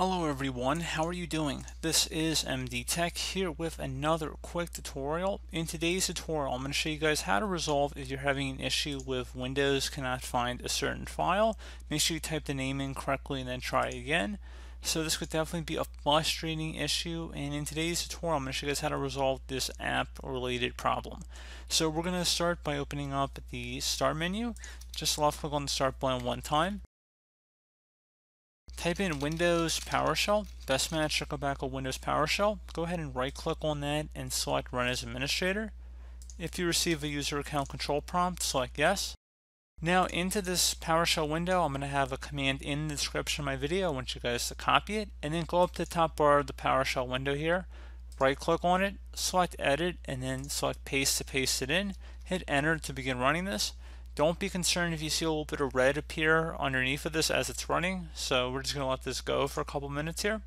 Hello everyone, how are you doing? This is MD Tech here with another quick tutorial. In today's tutorial, I'm going to show you guys how to resolve if you're having an issue with Windows cannot find a certain file. Make sure you type the name in correctly and then try again. So this could definitely be a frustrating issue, and in today's tutorial I'm going to show you guys how to resolve this app related problem. So we're going to start by opening up the Start menu. Just left click on the Start button one time. Type in Windows PowerShell. Best match to go back on Windows PowerShell. Go ahead and right click on that and select Run as Administrator. If you receive a user account control prompt, select Yes. Now into this PowerShell window, I'm going to have a command in the description of my video. I want you guys to copy it and then go up to the top bar of the PowerShell window here. Right click on it, select Edit, and then select Paste to paste it in. Hit Enter to begin running this. Don't be concerned if you see a little bit of red appear underneath of this as it's running, so we're just going to let this go for a couple minutes here.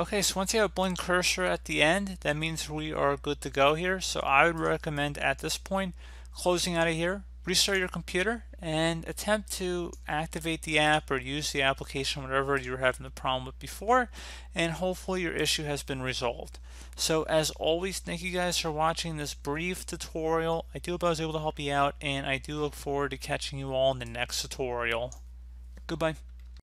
Okay, so once you have a blank cursor at the end, that means we are good to go here. So I would recommend at this point closing out of here, restart your computer, and attempt to activate the app or use the application, whatever you were having the problem with before, and hopefully your issue has been resolved. So as always, thank you guys for watching this brief tutorial. I do hope I was able to help you out, and I do look forward to catching you all in the next tutorial. Goodbye.